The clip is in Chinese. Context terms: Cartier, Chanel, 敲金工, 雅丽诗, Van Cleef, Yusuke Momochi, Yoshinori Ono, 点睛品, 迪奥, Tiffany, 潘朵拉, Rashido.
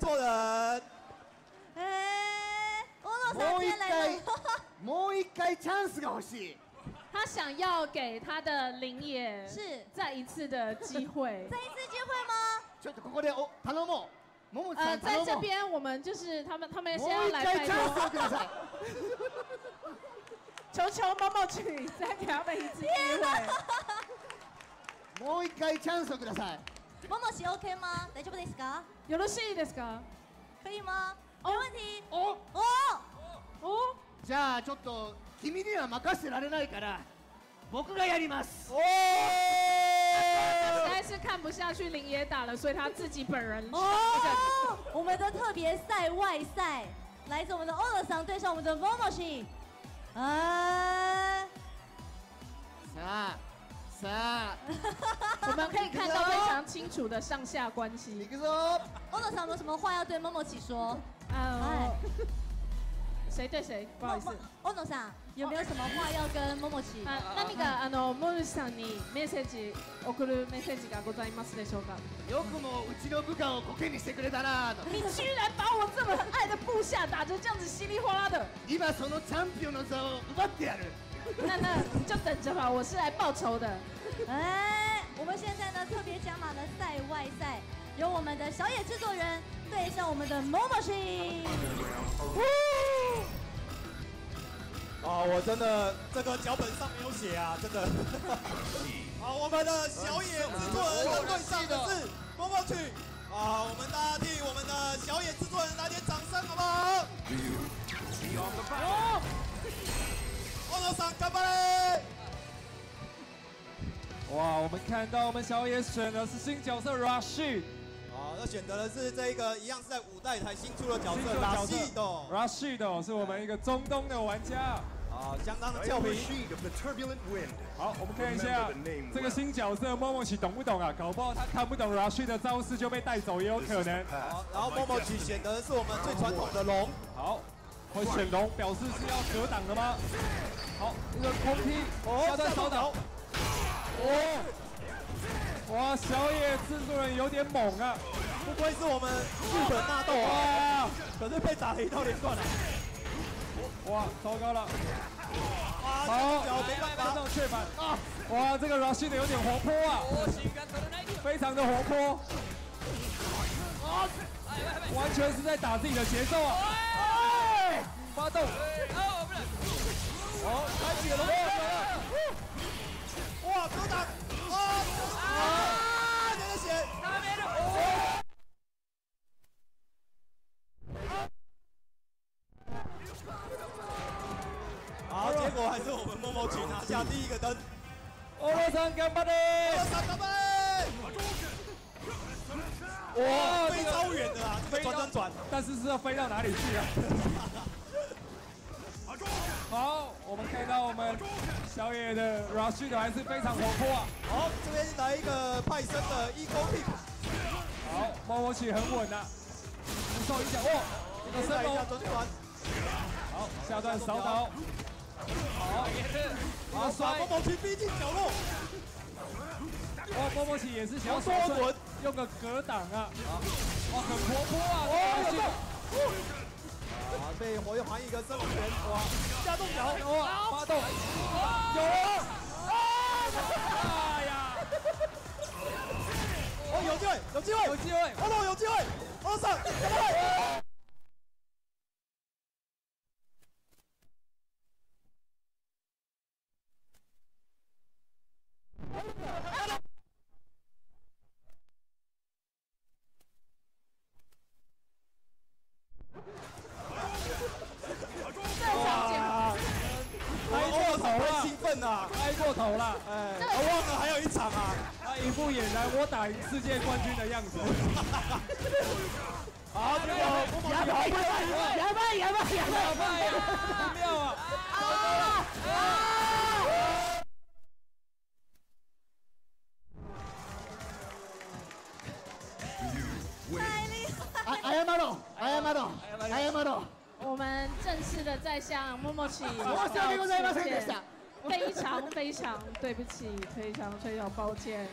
作人。もう一回チャンスが欲しい。他想要给他的林野是再一次的机会。再一次机会吗？ちょっとここでお頼もう。 在这边我们就是他们先要来拜托，求求Momochi再给他们一次机会。もう一回チャンスをください。Momochi OK 吗？大丈夫ですか？よろしいですか？可以吗？没问题。哦。じゃあちょっと君には任せられないから僕がやります。 实在是看不下去林野打了，所以他自己本人哦。我们的特别赛外赛，来自我们的欧乐桑对上我们的 Momochi。啥？我们可以看到非常清楚的上下关系。你说欧乐桑有什么话要对 Momochi 说？谁对谁？不好意思，欧乐桑有没有什么话要跟 Momochi？ 何かMomochiさんにメッセージ送るメッセージがございますでしょうか？よくもうちの部下をコケにしてくれたな。你居然把我这么爱的部下打成这样子稀里哗啦的！今そのチャンピオンの座を奪ってやる。那你就等着吧，我是来报仇的。哎，我们现在呢特别加码的赛外赛，由我们的小野制作人对上我们的 Momochi。 啊，我真的这个脚本上没有写啊，真的。好，我们的小野制作人的对上的是Momochi。啊，我们大家替我们的小野制作人来点掌声，好不好？好。欧乐桑干杯！哇，我们看到我们小野选的是新角色 Rashi。啊，那选择的是这个一样是在5代才新出的角色 Rashido， 是我们一个中东的玩家。 啊，相当的俏皮。好，我们看一下这个新角色Momochi懂不懂啊？搞不好他看不懂Rashi的招式就被带走也有可能。好，然后Momochi选的是我们最传统的龙。好，会选龙表示是要格挡的吗？好，一个空踢，下段扫倒。哦，哇，小野制作人有点猛啊！不愧是我们日本纳豆啊，可是被打了一套连贯了。 哇，糟糕了！好，没办法，这种啊！哇，这个 Rashid 有点活泼啊，非常的活泼，啊，完全是在打自己的节奏啊！发动，好，开启龙门！哇，格挡！啊，这个血！ 好，结果还是我们Momochi拿下第一个灯。欧乐桑干杯！欧乐桑干杯！哇，飞超远的啊，飞转，但是是要飞到哪里去啊？好，我们看到我们小野的 Rashi 还是非常活泼啊。好，这边来一个派生的Eco Kick。好，Momochi很稳啊，不受影响。哇，这个升龙转圈环。 好，下段扫倒。好，好甩Momochi逼进角落。哇，Momochi也是想要甩滚，用个格挡啊。哇，很活泼啊。哇，被活跃环一个升龙拳。哇，下动脚。哇，发动。有啊。哎呀！哦，有机会，有机会，有机会。哦，no，有机会。哦，上，有机会。 好啦，哎，我忘了还有一场啊！他一副俨然我打赢世界冠军的样子。好，这个哑巴呀！不妙啊！哎呀妈的！我们正式的在向Momochi道歉。 非常非常对不起，非常非常抱歉。